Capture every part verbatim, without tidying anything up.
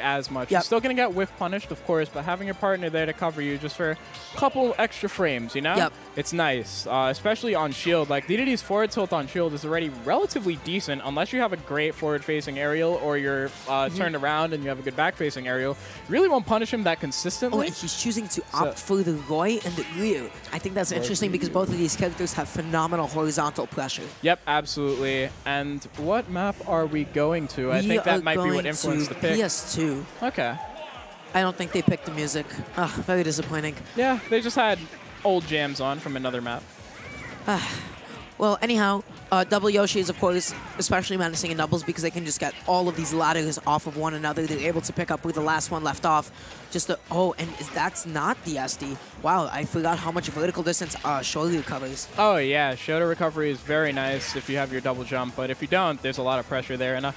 as much. Yep. You're still going to get whiff punished, of course, but having your partner there to cover you just for a couple extra frames, you know? Yep. It's nice, uh, especially on shield. Like, D D D's forward tilt on shield is already relatively decent unless you have a great forward-facing aerial or you're uh, mm-hmm. turned around and you have a good back-facing aerial. You really won't punish him that consistently. Oh, and he's choosing to opt so. for the Roy and the Ryu. I think that's Roy interesting Ryu. because both of these characters have phenomenal horizontal pressure. Yep, absolutely. And what map are we going to? We I think that might be what influenced the pick. P S two. Okay. I don't think they picked the music. Ah, oh, very disappointing. Yeah, they just had old jams on from another map. Ah. Well, anyhow, uh, double Yoshi is, of course, especially menacing in doubles because they can just get all of these ladders off of one another. They're able to pick up where the last one left off. Just the, oh, and that's not the S D. Wow, I forgot how much vertical distance uh, Shoto recovers. Oh, yeah, Shoto recovery is very nice if you have your double jump, but if you don't, there's a lot of pressure there. And uh,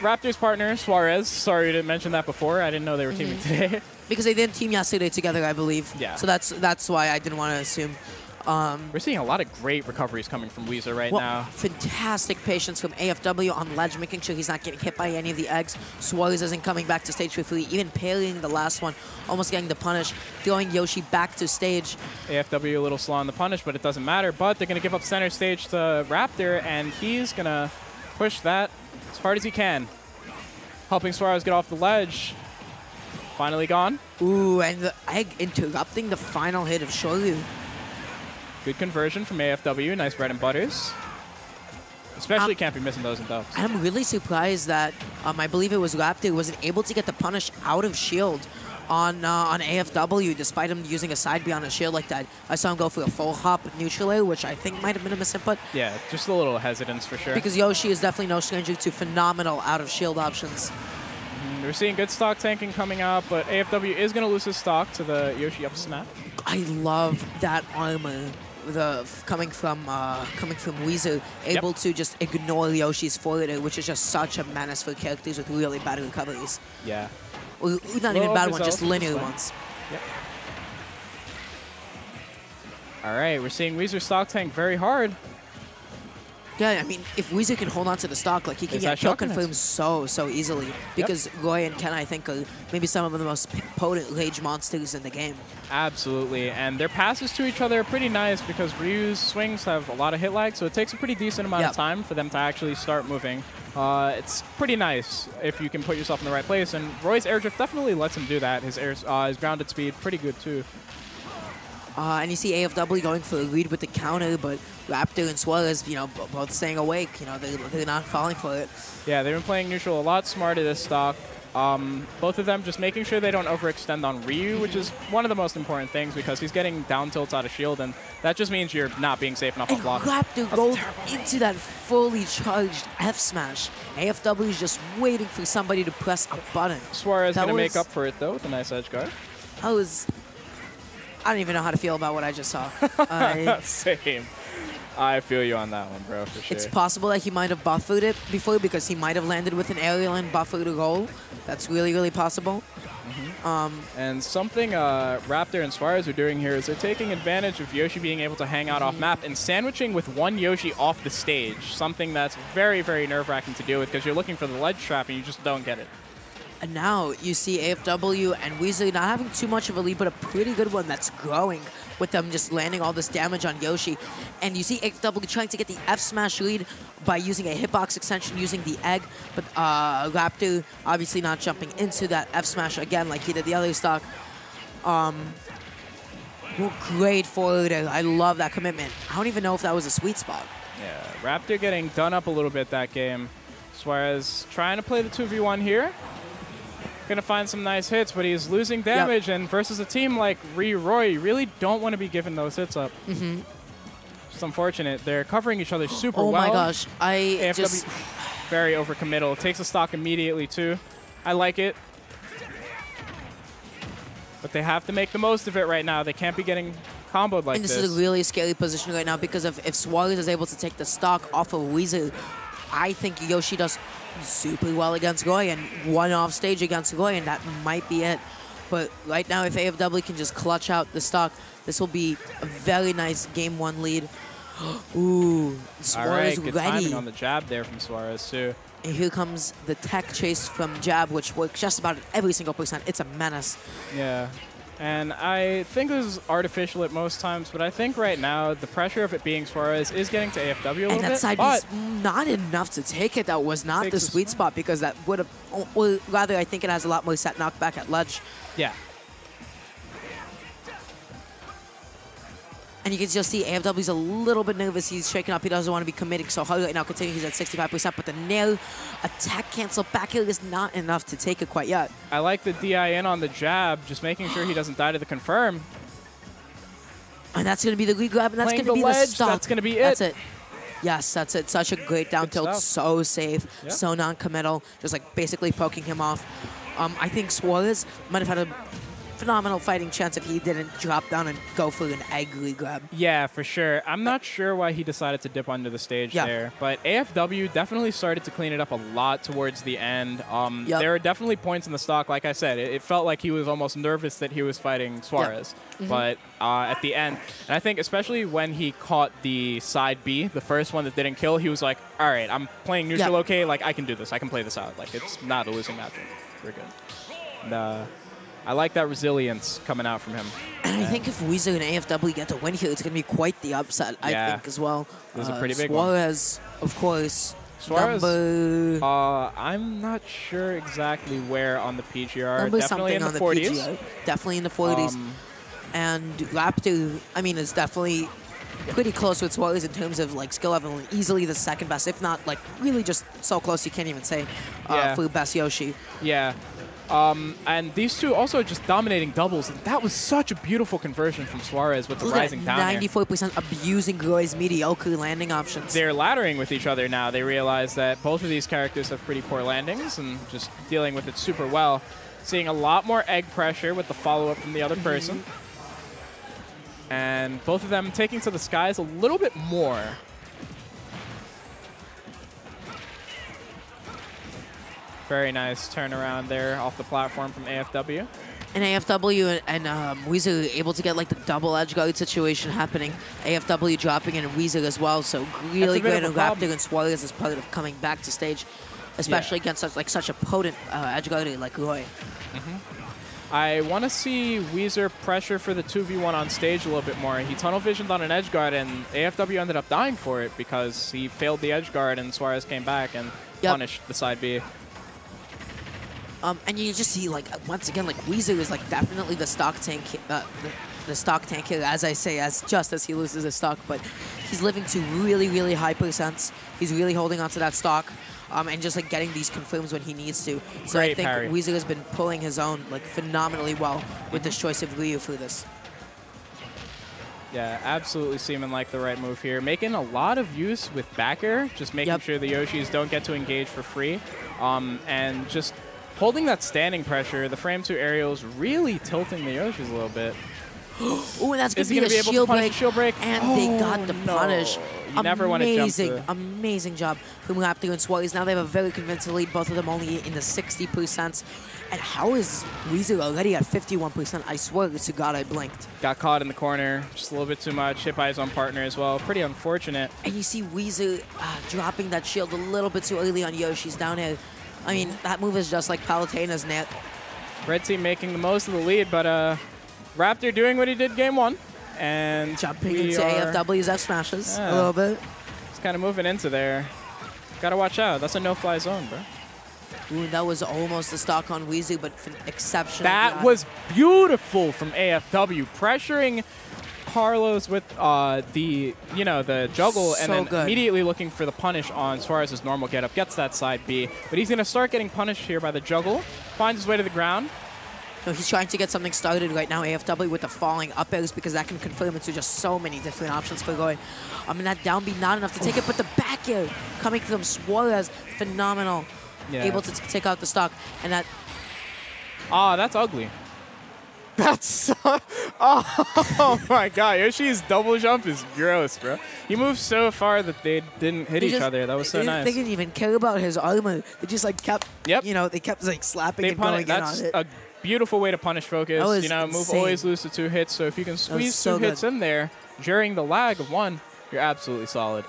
Raptor's partner, Suarez. Sorry to mention that before. I didn't know they were teaming mm-hmm. today. Because they didn't team yesterday together, I believe. Yeah. So that's that's why I didn't want to assume. Um, we're seeing a lot of great recoveries coming from Wheezer right well, now. Fantastic patience from A F W on ledge, making sure he's not getting hit by any of the eggs. Suarez isn't coming back to stage for free, even parrying the last one, almost getting the punish, throwing Yoshi back to stage. A F W a little slow on the punish, but it doesn't matter. But they're going to give up center stage to Raptor, and he's going to push that as hard as he can. Helping Suarez get off the ledge. Finally gone. Ooh, and the egg interrupting the final hit of Shoto. Good conversion from A F W. Nice bread and butters. Especially um, can't be missing those in doubles. I'm really surprised that um, I believe it was Raptor wasn't able to get the punish out of shield on uh, on A F W despite him using a side B on a shield like that. I saw him go for a full hop neutral air, which I think might have been a misinput. Yeah, just a little hesitance for sure. Because Yoshi is definitely no stranger to phenomenal out of shield options. Mm, we're seeing good stock tanking coming out, but A F W is going to lose his stock to the Yoshi up snap. I love that armor. The coming from uh, coming from Wheezer, able yep. to just ignore Yoshi's forward air, which is just such a menace for characters with really bad recoveries. Yeah, or, or not well, even bad ones, just linear ones. Yep. All right, we're seeing Wheezer stock tank very hard. Yeah, I mean, if Wheezer can hold on to the stock, like he can is get kill confirmed so, so easily. Because yep. Roy and Ken, I think, are maybe some of the most potent rage monsters in the game. Absolutely, and their passes to each other are pretty nice because Ryu's swings have a lot of hit lag, so it takes a pretty decent amount yep. of time for them to actually start moving. Uh, it's pretty nice if you can put yourself in the right place, and Roy's air drift definitely lets him do that. His, air, uh, his grounded speed, pretty good too. Uh, and you see A F W going for a lead with the counter, but Raptor and Suarez, you know, both staying awake. You know, they're, they're not falling for it. Yeah, they've been playing neutral a lot smarter this stock. Um, both of them just making sure they don't overextend on Ryu, which is one of the most important things because he's getting down tilts out of shield, and that just means you're not being safe enough on block. Raptor rolled into that fully charged F smash. A F W is just waiting for somebody to press a button. Suarez going to make up for it, though, with a nice edge guard. I was... I don't even know how to feel about what I just saw. I Same. I feel you on that one, bro, for sure. It's possible that he might have buffered it before because he might have landed with an aerial and buffered a roll. That's really, really possible. Mm-hmm. um, and something uh, Raptor and Suarez are doing here is they're taking advantage of Yoshi being able to hang out mm-hmm. off map and sandwiching with one Yoshi off the stage, something that's very, very nerve-wracking to deal with because you're looking for the ledge trap and you just don't get it. And now you see A F W and Wheezer not having too much of a lead, but a pretty good one that's growing with them just landing all this damage on Yoshi. And you see A F W trying to get the F smash lead by using a hitbox extension, using the egg, but uh, Raptor obviously not jumping into that F smash again like he did the other stock. Um, well, great forward air. I love that commitment. I don't even know if that was a sweet spot. Yeah, Raptor getting done up a little bit that game. Suarez trying to play the two v one here. Going to find some nice hits, but he's losing damage, yep. and versus a team like Ryu Roy, you really don't want to be giving those hits up. Mm-hmm. It's unfortunate. They're covering each other super oh well. Oh my gosh. I A F W just... Very overcommittal. Takes a stock immediately, too. I like it. But they have to make the most of it right now. They can't be getting... Like and this, this is a really scary position right now because if, if Suarez is able to take the stock off of Wheezer, I think Yoshi does super well against Roy and one off stage against Roy, and that might be it. But right now, if A F W can just clutch out the stock, this will be a very nice game one lead. Ooh, Suarez ready. All right, good timing on the jab there from Suarez, too. And here comes the tech chase from Jab, which works just about every single percent. It's a menace. Yeah. And I think this is artificial at most times, but I think right now the pressure of it being Suarez is getting to A F W a little bit. And that side was not enough to take it. That was not the sweet spot, because that would have, or rather I think it has a lot more set knockback at ledge. Yeah. And you can just see A F W's a little bit nervous. He's shaking up. He doesn't want to be committing so hard right now. Continue, he's at sixty-five percent, but the nail attack cancel back here is not enough to take it quite yet. I like the D I N on the jab, just making sure he doesn't die to the confirm. And that's going to be the re-grab, and that's going to be ledge, the stop. That's going to be it. That's it. Yes, that's it. Such a great down tilt. So safe, yeah. So non-committal. Just like basically poking him off. Um, I think Suarez might have had a phenomenal fighting chance if he didn't drop down and go for an ugly grab. Yeah, for sure. I'm not sure why he decided to dip under the stage yeah. there, but A F W definitely started to clean it up a lot towards the end. Um, yep. There were definitely points in the stock, like I said, it, it felt like he was almost nervous that he was fighting Suarez, yep. mm-hmm. but uh, at the end, and I think especially when he caught the side B, the first one that didn't kill, he was like, all right, I'm playing neutral yep. okay, like I can do this, I can play this out. Like it's not a losing match. We're good. And, uh, I like that resilience coming out from him. And, and I think if Wheezer and A F W get to win here, it's going to be quite the upset, yeah. I think, as well. This uh, is a pretty big Suarez, one. Suarez, of course. Suarez, number uh, I'm not sure exactly where on the P G R. Number definitely in the, the forties. P G R. Definitely in the forties. Um, and Raptor, I mean, is definitely pretty close with Suarez in terms of like skill level. Easily the second best, if not like really just so close you can't even say uh, yeah. for best Yoshi. Yeah. Um, and these two also just dominating doubles. That was such a beautiful conversion from Suarez with the Look rising down here. ninety-four percent abusing Roy's mediocre landing options. They're laddering with each other now. They realize that both of these characters have pretty poor landings and just dealing with it super well. Seeing a lot more egg pressure with the follow-up from the other mm-hmm. person. And both of them taking to the skies a little bit more. Very nice turnaround there off the platform from A F W. And A F W and, and um, Wheezer able to get like the double edge guard situation happening. A F W dropping in and Wheezer as well. So really great on Raptor and Suarez as part of coming back to stage, especially yeah. against such, like such a potent uh, edge guarder like Roy. Mm-hmm. I want to see Wheezer pressure for the two v one on stage a little bit more. He tunnel visioned on an edge guard and A F W ended up dying for it because he failed the edge guard and Suarez came back and yep. punished the side B. Um, and you just see, like, once again, like, Wheezer is, like, definitely the stock tank, uh, the, the stock tank here, as I say, as just as he loses his stock, but he's living to really, really high percents. He's really holding onto that stock um, and just, like, getting these confirms when he needs to. So Great I think parry. Wheezer has been pulling his own, like, phenomenally well with this choice of Ryu for this. Yeah, absolutely seeming like the right move here. Making a lot of use with back air, just making yep. sure the Yoshis don't get to engage for free um, and just holding that standing pressure, the frame two aerials really tilting the Yoshis a little bit. Oh, and that's going to be a shield, able to break, shield break. And oh, they got the no. punish. You never want to jump through. Amazing job from Raptor and Suarez. Now they have a very convincing lead, both of them only in the sixty percent. And how is Wheezer already at fifty-one percent? I swear to God, I blinked. Got caught in the corner, just a little bit too much. Hit by his own partner as well. Pretty unfortunate. And you see Wheezer uh, dropping that shield a little bit too early on Yoshi's down here. I mean, that move is just like Palutena's net. Red team making the most of the lead, but uh, Raptor doing what he did game one. And jumping into A F W's F smashes yeah. a little bit. He's kind of moving into there. Got to watch out. That's a no-fly zone, bro. Ooh, that was almost a stock on Wheezy, but exceptional. That was beautiful from A F W. Pressuring Carlos with uh, the, you know, the juggle so and then good. Immediately looking for the punish on Suarez's normal getup. Gets that side B, but he's going to start getting punished here by the juggle. Finds his way to the ground. So he's trying to get something started right now, A F W, with the falling up airs, because that can confirm into just so many different options for Roy. I mean, that down B not enough to take it, but the back air coming from Suarez, phenomenal. Yeah. Able to take out the stock. And that... Ah, that's ugly. That's so, oh my God! Yoshi's double jump is gross, bro. He moved so far that they didn't hit they each just, other. That was so they nice. They didn't even care about his armor. They just like kept, yep. you know, they kept like slapping they and going in on it. That's a beautiful way to punish focus. You know, insane. Move always lose to two hits. So if you can squeeze so two good. hits in there during the lag of one, you're absolutely solid.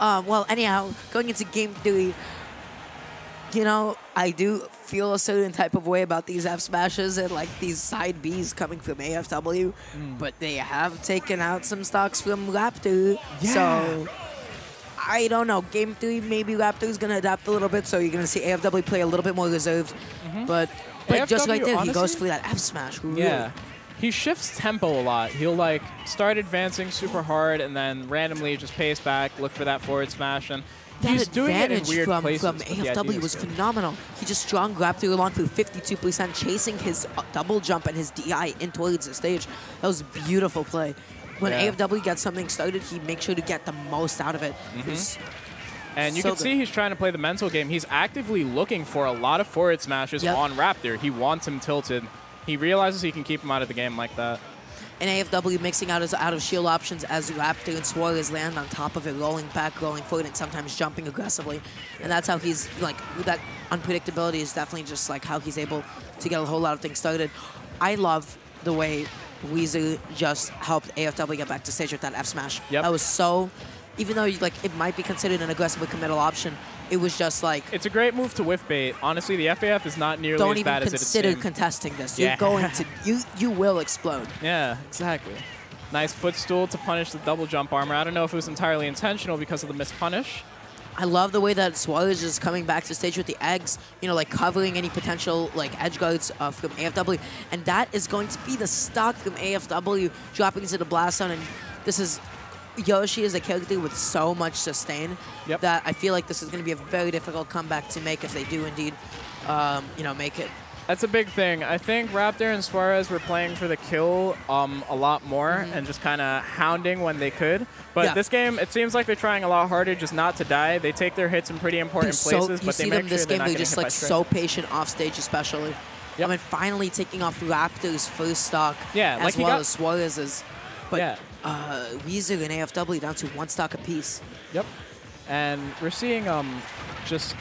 Um, well, anyhow, going into game three, you know, I do feel a certain type of way about these F smashes and like these side Bs coming from A F W, mm. but they have taken out some stocks from Raptor. Yeah. So I don't know. Game three, maybe Raptor's gonna adapt a little bit, so you're gonna see A F W play a little bit more reserved. Mm-hmm. But but A F W, just like this, honestly, he goes for that F smash. Really. Yeah. He shifts tempo a lot. He'll like start advancing super hard and then randomly just pace back, look for that forward smash, and that he's doing it in weird from, places. From A F W was good. Phenomenal. He just strong grabbed through along through fifty-two percent, chasing his double jump and his D I in towards the stage. That was a beautiful play. When yeah. A F W gets something started, he makes sure to get the most out of it. Mm-hmm. And you so can see good. He's trying to play the mental game. He's actively looking for a lot of forward smashes yep. on Raptor. He wants him tilted. He realizes he can keep him out of the game like that. And A F W mixing out his out-of-shield options as Raptor and Suarez land on top of it, rolling back, rolling forward, and sometimes jumping aggressively. And that's how he's, like, that unpredictability is definitely just, like, how he's able to get a whole lot of things started. I love the way Wheezer just helped A F W get back to stage with that F-smash. Yep. That was so... Even though, like, it might be considered an aggressively committal option, it was just like... It's a great move to whiff bait. Honestly, the F A F is not nearly as bad as it seems. Don't even consider contesting this. Yeah. You're going to... You, you will explode. Yeah, exactly. Nice footstool to punish the double jump armor. I don't know if it was entirely intentional because of the missed punish. I love the way that Suarez is coming back to stage with the eggs, you know, like covering any potential like edge guards uh, from A F W. And that is going to be the stock from A F W, dropping into the blast zone. And this is... Yoshi is a character with so much sustain yep. that I feel like this is going to be a very difficult comeback to make if they do indeed, um, you know, make it. That's a big thing. I think Raptor and Suarez were playing for the kill um, a lot more mm-hmm. and just kind of hounding when they could. But yeah. this game, it seems like they're trying a lot harder just not to die. They take their hits in pretty important so, places, but they make sure this game, they're not they're just like so patient off stage, especially. Yep. I mean, finally taking off Raptor's first stock yeah, as like well as Suarez's. But yeah. uh, Wheezer and A F W down to one stock apiece. Yep. And we're seeing um, just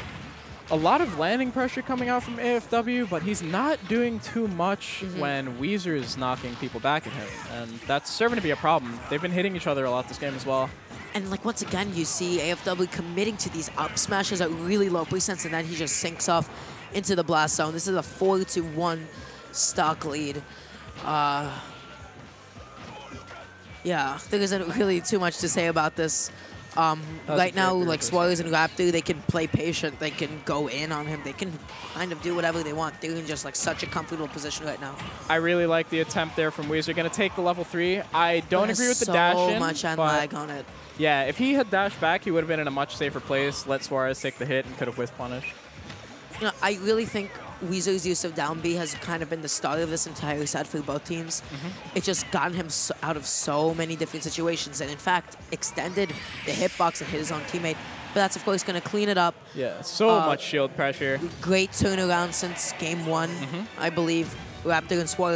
a lot of landing pressure coming out from A F W, but he's not doing too much mm-hmm. when Wheezer is knocking people back at him. And that's serving to be a problem. They've been hitting each other a lot this game as well. And like once again, you see A F W committing to these up smashes at really low percents, and then he just sinks off into the blast zone. This is a four to one stock lead. Uh... Yeah, there isn't really too much to say about this. Um, right now, like Suarez and Raptor, they can play patient. They can go in on him. They can kind of do whatever they want. They're in just like such a comfortable position right now. I really like the attempt there from Wheezer. Going to take the level three. I don't There's agree with the so dash in. So much end lag on it. Yeah, if he had dashed back, he would have been in a much safer place. Let Suarez take the hit and could have whiff punished. You know, I really think Weezer's use of down B has kind of been the star of this entire set for both teams. Mm-hmm. It's just gotten him so out of so many different situations and, in fact, extended the hitbox and hit his own teammate. But that's, of course, going to clean it up. Yeah, so uh, much shield pressure. Great turnaround since game one, mm-hmm. I believe. Raptor and Suarez.